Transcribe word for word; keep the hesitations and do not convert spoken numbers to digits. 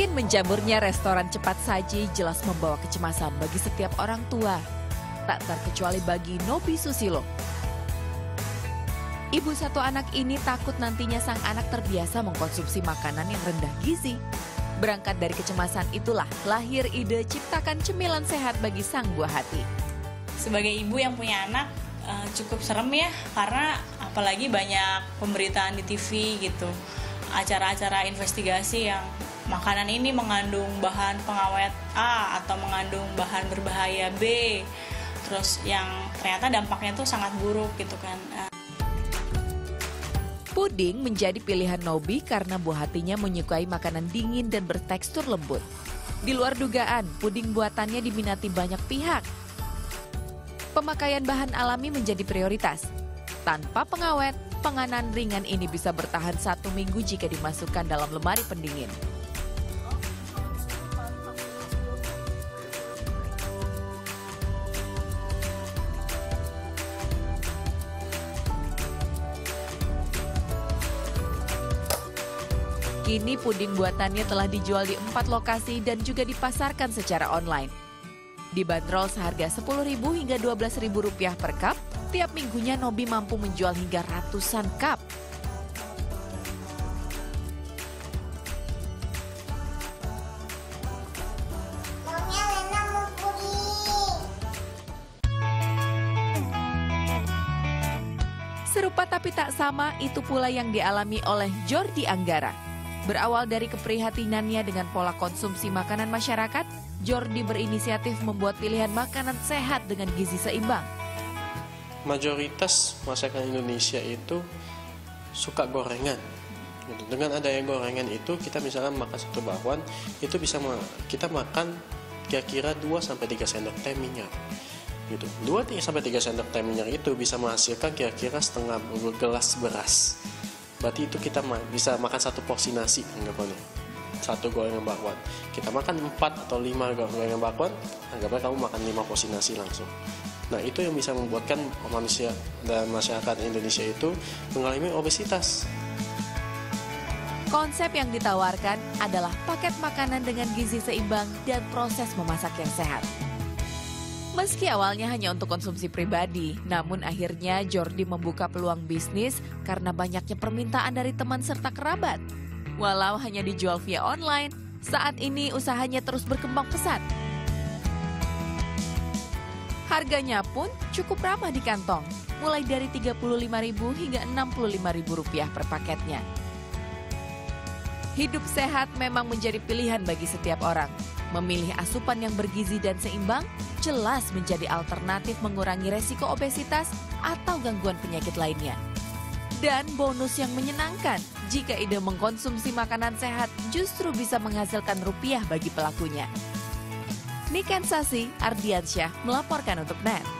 Makin menjamurnya restoran cepat saji jelas membawa kecemasan bagi setiap orang tua. Tak terkecuali bagi Novi Susilo. Ibu satu anak ini takut nantinya sang anak terbiasa mengkonsumsi makanan yang rendah gizi. Berangkat dari kecemasan itulah lahir ide ciptakan cemilan sehat bagi sang buah hati. Sebagai ibu yang punya anak eh, cukup serem ya, karena apalagi banyak pemberitaan di T V gitu. Acara-acara investigasi yang makanan ini mengandung bahan pengawet A atau mengandung bahan berbahaya B. Terus yang ternyata dampaknya tuh sangat buruk gitu kan. Puding menjadi pilihan Novi karena buah hatinya menyukai makanan dingin dan bertekstur lembut. Di luar dugaan, puding buatannya diminati banyak pihak. Pemakaian bahan alami menjadi prioritas. Tanpa pengawet, penganan ringan ini bisa bertahan satu minggu jika dimasukkan dalam lemari pendingin. Kini puding buatannya telah dijual di empat lokasi dan juga dipasarkan secara online. Dibanderol seharga sepuluh ribu rupiah hingga dua belas ribu rupiah per cup, tiap minggunya Novi mampu menjual hingga ratusan cup. Serupa tapi tak sama, itu pula yang dialami oleh Jordi Anggara. Berawal dari keprihatinannya dengan pola konsumsi makanan masyarakat, Jordi berinisiatif membuat pilihan makanan sehat dengan gizi seimbang. Mayoritas masyarakat Indonesia itu suka gorengan. Dengan adanya gorengan itu, kita misalnya makan satu bakwan, itu bisa kita makan kira-kira dua sampai tiga sendok teh minyak. Gitu. dua sampai tiga sendok teh minyak itu bisa menghasilkan kira-kira setengah gelas beras. Berarti itu kita bisa makan satu porsi nasi anggapannya. Satu gorengan bakwan. Kita makan empat atau lima gorengan bakwan, anggapnya kamu makan lima porsi nasi langsung. Nah, itu yang bisa membuatkan manusia dan masyarakat Indonesia itu mengalami obesitas. Konsep yang ditawarkan adalah paket makanan dengan gizi seimbang dan proses memasak yang sehat. Meski awalnya hanya untuk konsumsi pribadi, namun akhirnya Jordi membuka peluang bisnis karena banyaknya permintaan dari teman serta kerabat. Walau hanya dijual via online, saat ini usahanya terus berkembang pesat. Harganya pun cukup ramah di kantong, mulai dari tiga puluh lima ribu rupiah hingga enam puluh lima ribu rupiah per paketnya. Hidup sehat memang menjadi pilihan bagi setiap orang. Memilih asupan yang bergizi dan seimbang jelas menjadi alternatif mengurangi resiko obesitas atau gangguan penyakit lainnya. Dan bonus yang menyenangkan jika ide mengkonsumsi makanan sehat justru bisa menghasilkan rupiah bagi pelakunya. Niken Sasi Ardiansyah melaporkan untuk N E T.